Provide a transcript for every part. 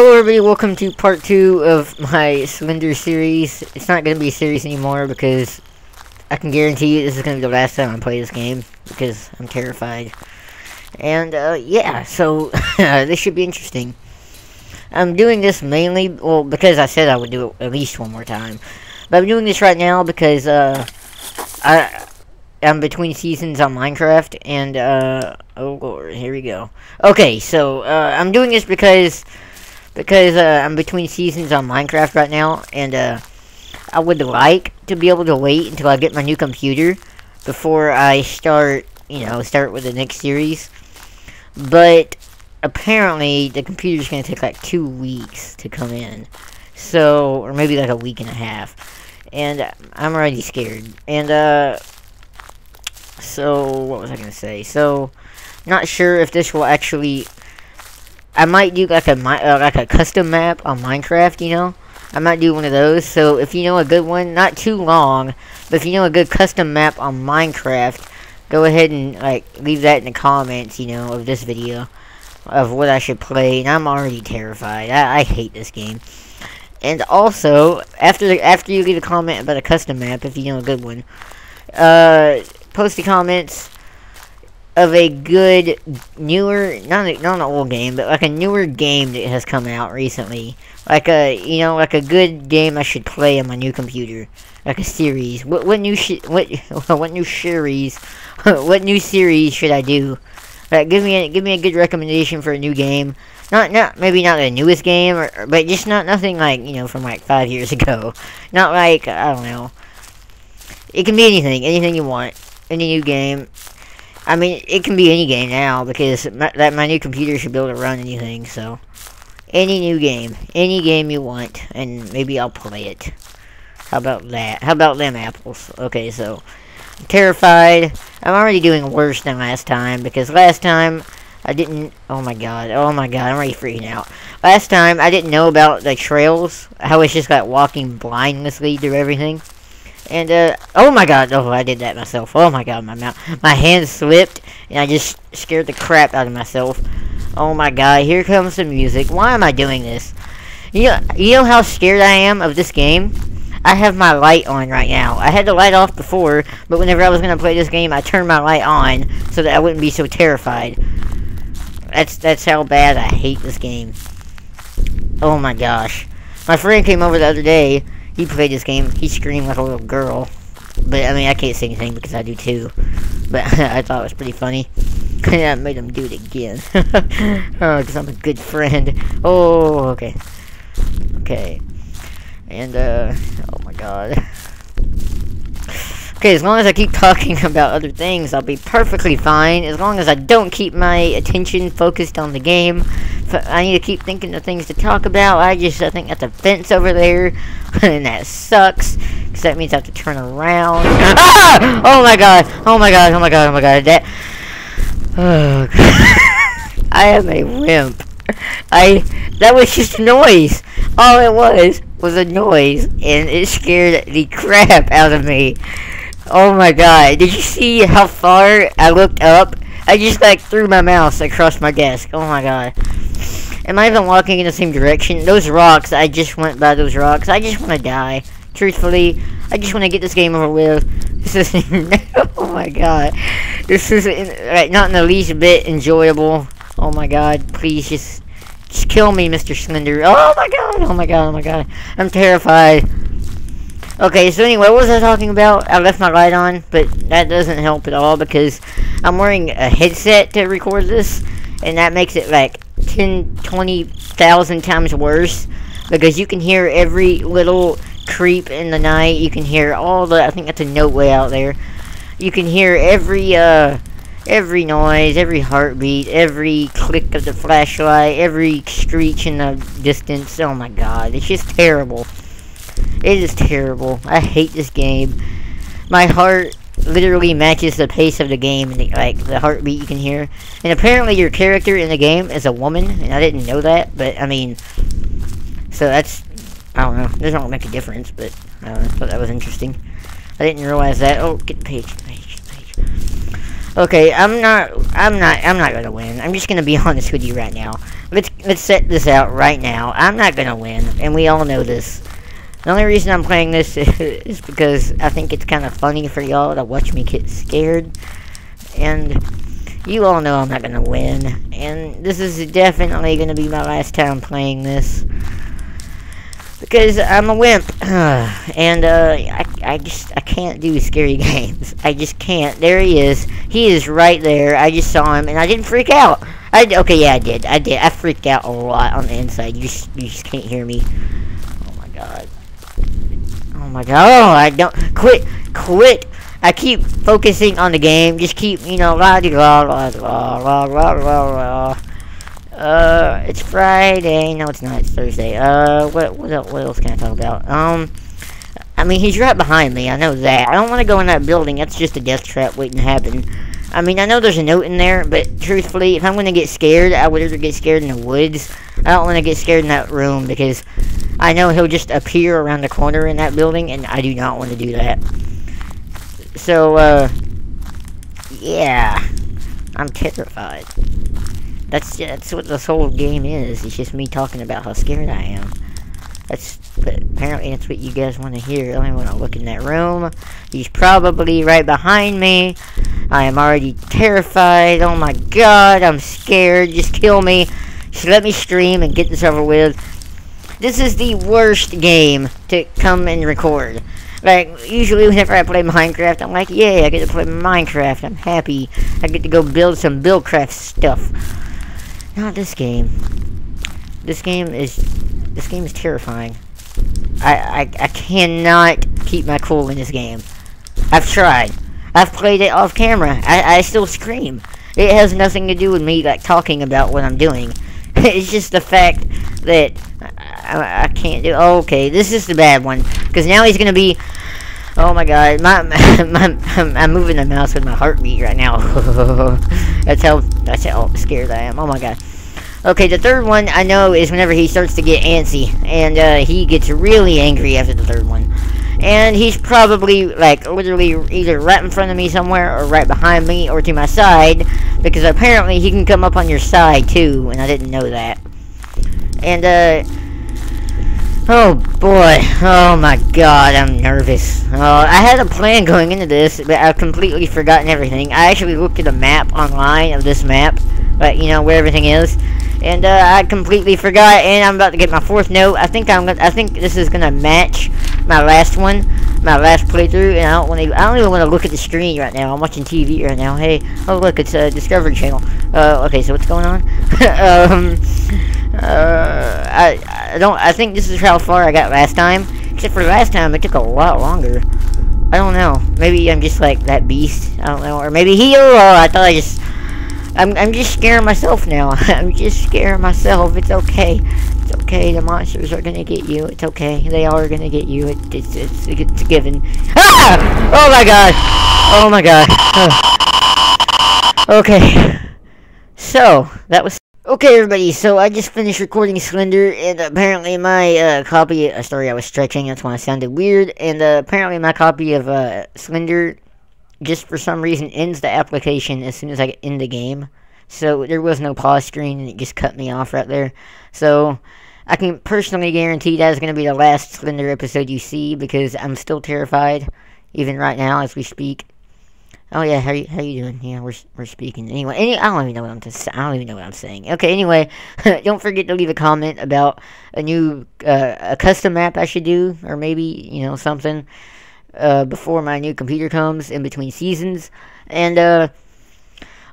Hello everybody, welcome to part 2 of my Slender series. It's not going to be a series anymore because I can guarantee you this is going to be the last time I play this game because I'm terrified. And yeah, so this should be interesting. I'm doing this mainly, well, because I said I would do it at least one more time. But I'm doing this right now because I'm between seasons on Minecraft and oh lord, here we go. Okay, so I'm doing this because I'm between seasons on Minecraft right now, and I would like to be able to wait until I get my new computer before I start, you know, with the next series. But apparently the computer's gonna take like 2 weeks to come in, so, or maybe like a week and a half, and I'm already scared. And so what was I gonna say? So not sure if this will actually. I might do like a custom map on Minecraft, you know? I might do one of those, so if you know a good one, not too long, but if you know a good custom map on Minecraft, go ahead and, like, leave that in the comments, you know, of this video, of what I should play, and I'm already terrified. I hate this game. And also, after you leave a comment about a custom map, if you know a good one, post the comments of a good newer, not an old game, but like a newer game that has come out recently, like a, you know, like a good game I should play on my new computer, like a series. What new series should I do? Like, give me a good recommendation for a new game. Not maybe not the newest game, but just nothing like, you know, from like 5 years ago. Not like, I don't know. It can be anything you want, any new game. I mean, it can be any game now, because my new computer should be able to run anything, so. Any new game. Any game you want, and maybe I'll play it. How about that? How about them apples? Okay, so, I'm terrified. I'm already doing worse than last time, because last time, I didn't, oh my god, I'm already freaking out. Last time, I didn't know about the trails, how it's just like walking blindlessly through everything. And, oh my god, oh, I did that myself. Oh my god, my hand slipped, and I just scared the crap out of myself. Oh my god, here comes the music. Why am I doing this? You know how scared I am of this game? I have my light on right now. I had the light off before, but whenever I was going to play this game, I turned my light on so that I wouldn't be so terrified. That's how bad I hate this game. Oh my gosh. My friend came over the other day. He played this game. He screamed like a little girl. But, I mean, I can't say anything because I do too. But I thought it was pretty funny. I made him do it again. Oh, because I'm a good friend. Oh, okay. Okay. And, oh my god. Okay, as long as I keep talking about other things, I'll be perfectly fine. As long as I don't keep my attention focused on the game. I need to keep thinking of things to talk about. I think that's a fence over there. And that sucks. Because that means I have to turn around. Ah! Oh my god. Oh my god. Oh my god. Oh my god. That. Oh god. I am a wimp. That was just noise. All it was a noise. And it scared the crap out of me. Oh my god. Did you see how far I looked up? I just like threw my mouse across my desk. Oh my god. Am I even walking in the same direction? Those rocks, I just went by those rocks. I just want to die. Truthfully, I just want to get this game over with. This isn't, oh my god. This isn't, like, not in the least bit enjoyable. Oh my god, please just kill me, Mr. Slender. Oh my god, oh my god, oh my god. I'm terrified. Okay, so anyway, what was I talking about? I left my light on, but that doesn't help at all because I'm wearing a headset to record this, and that makes it like 10, 20,000 times worse because you can hear every little creep in the night. You can hear all the, I think that's a note way out there. You can hear every noise, every heartbeat, every click of the flashlight, every screech in the distance. Oh my god, it's just terrible. It is terrible. I hate this game. My heart literally matches the pace of the game, and like the heartbeat you can hear. And apparently your character in the game is a woman, and I didn't know that, but I mean, so that's, I don't know. It doesn't really make a difference, but I thought that was interesting. I didn't realize that. Oh, get the page. Okay, I'm not gonna win. I'm just gonna be honest with you right now. Let's set this out right now. I'm not gonna win, and we all know this. The only reason I'm playing this is because I think it's kind of funny for y'all to watch me get scared. And you all know I'm not gonna win. And this is definitely gonna be my last time playing this. Because I'm a wimp. And I can't do scary games. I just can't. There he is. He is right there. I just saw him and I didn't freak out. Okay, yeah, I did. I freaked out a lot on the inside. You just can't hear me. Oh my god. Oh my god. Oh, I don't. Quit. I keep focusing on the game. Just keep, you know, la-de-la-la-la-la-la-la-la. It's Friday. No, it's not. It's Thursday. What else can I talk about? I mean, he's right behind me. I know that. I don't want to go in that building. That's just a death trap waiting to happen. I mean, I know there's a note in there, but truthfully, if I'm going to get scared, I would rather get scared in the woods. I don't want to get scared in that room because I know he'll just appear around the corner in that building, and I do not want to do that. So, yeah, I'm terrified. That's what this whole game is. It's just me talking about how scared I am. But apparently that's what you guys want to hear. I don't want to look in that room. He's probably right behind me. I am already terrified. Oh my god, I'm scared. Just kill me. Just let me stream and get this over with. This is the worst game to come and record. Like, usually whenever I play Minecraft, I'm like, yeah, I get to play Minecraft. I'm happy. I get to go build some Buildcraft stuff. Not this game. This game is terrifying. I cannot keep my cool in this game. I've tried. I've played it off camera. I still scream. It has nothing to do with me, like, talking about what I'm doing. It's just the fact that I can't do. Okay, this is the bad one because now he's gonna be. Oh my god, I'm moving the mouse with my heartbeat right now. That's how scared I am. Oh my god. Okay, the third one I know is whenever he starts to get antsy, and he gets really angry after the third one, and he's probably like literally either right in front of me somewhere, or right behind me, or to my side, because apparently he can come up on your side too, and I didn't know that. And oh boy, oh my god, I'm nervous. I had a plan going into this, but I've completely forgotten everything. I actually looked at a map online of this map, but you know, where everything is, and I completely forgot, and I'm about to get my fourth note. I think this is gonna match my last one, my last playthrough, and I don't even want to look at the screen right now. I'm watching TV right now. Hey, oh look, it's Discovery Channel. Okay, so what's going on? I think this is how far I got last time, except for last time it took a lot longer. I don't know, maybe I'm just like that beast, I don't know, or maybe he, oh, I thought I'm just scaring myself now. I'm just scaring myself. It's okay, it's okay, the monsters are gonna get you, it's okay, they are gonna get you, it's a given. Ah! Oh my god, oh my god, oh. Okay, so, that was. Okay, everybody, so I just finished recording Slender, and apparently my copy... sorry, I was stretching, that's why I sounded weird. And apparently my copy of Slender just for some reason ends the application as soon as I end the game. So there was no pause screen, and it just cut me off right there. So I can personally guarantee that is going to be the last Slender episode you see, because I'm still terrified, even right now as we speak. Oh yeah, how you doing? Yeah, we're speaking. Anyway, I don't even know what I'm saying. Okay, anyway, don't forget to leave a comment about a new a custom map I should do, or maybe, you know, something before my new computer comes in between seasons. And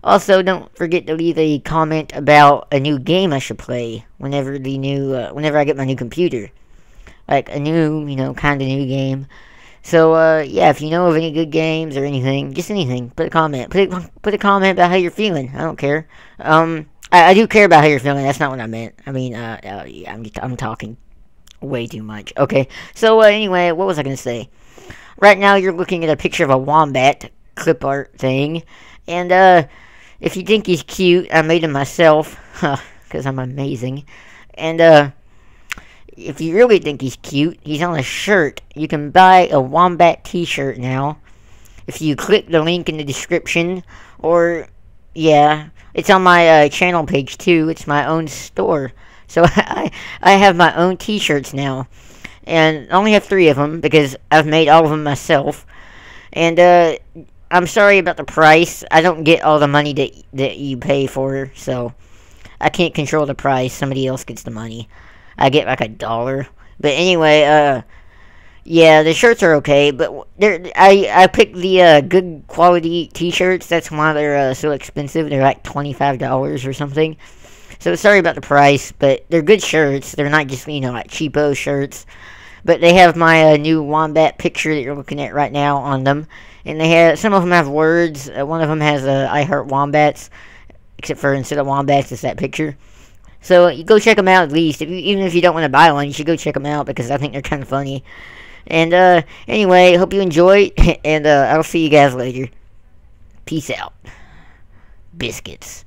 also don't forget to leave a comment about a new game I should play whenever the new whenever I get my new computer. Like a new, you know, kind of new game. So, yeah, if you know of any good games or anything, just anything, put a comment. Put a comment about how you're feeling. I don't care. I do care about how you're feeling. That's not what I meant. I mean, yeah, I'm talking way too much. Okay, so, anyway, what was I going to say? Right now, you're looking at a picture of a wombat clip art thing. And, if you think he's cute, I made him myself. Because I'm amazing. And, if you really think he's cute, he's on a shirt. You can buy a wombat t-shirt now. if you click the link in the description, or, yeah, it's on my channel page too. It's my own store, so I have my own t-shirts now, and I only have 3 of them, because I've made all of them myself, and, I'm sorry about the price. I don't get all the money that you pay for, so I can't control the price. Somebody else gets the money. I get like $1. But anyway, yeah, the shirts are okay, but I picked the good quality t-shirts. That's why they're so expensive. They're like $25 or something. So sorry about the price, but they're good shirts. They're not just, you know, like cheapo shirts. But they have my new wombat picture that you're looking at right now on them. And they have, some of them have words. One of them has I Heart Wombats. Except for instead of wombats, it's that picture. So you go check them out at least. Even if you don't want to buy one, you should go check them out, because I think they're kind of funny. And anyway, hope you enjoy. And I'll see you guys later. Peace out. Biscuits.